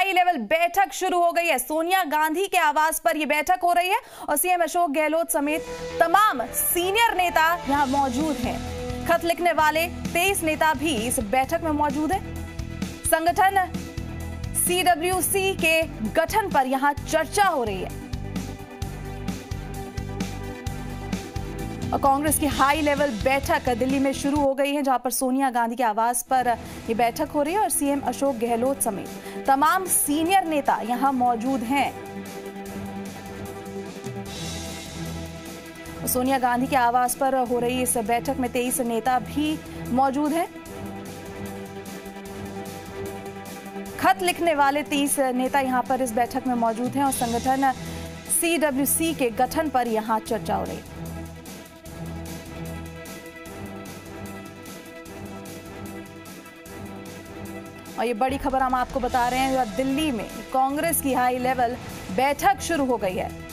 High level बैठक शुरू हो गई है। सोनिया गांधी के आवास पर यह बैठक हो रही है और सीएम अशोक गहलोत समेत तमाम सीनियर नेता यहां मौजूद हैं। खत लिखने वाले 23 नेता भी इस बैठक में मौजूद हैं। संगठन CWC के गठन पर यहां चर्चा हो रही है और कांग्रेस की हाई लेवल बैठक दिल्ली में शुरू हो गई है, जहां पर सोनिया गांधी के आवास पर ये बैठक हो रही है और सीएम अशोक गहलोत समेत तमाम सीनियर नेता यहां मौजूद हैं। सोनिया गांधी के आवास पर हो रही इस बैठक में 23 नेता भी मौजूद हैं। खत लिखने वाले 30 नेता यहां पर इस बैठक में मौजूद हैं और संगठन CWC के गठन पर यहां चर्चा हो रही है। और ये बड़ी खबर हम आपको बता रहे हैं, दिल्ली में कांग्रेस की हाई लेवल बैठक शुरू हो गई है।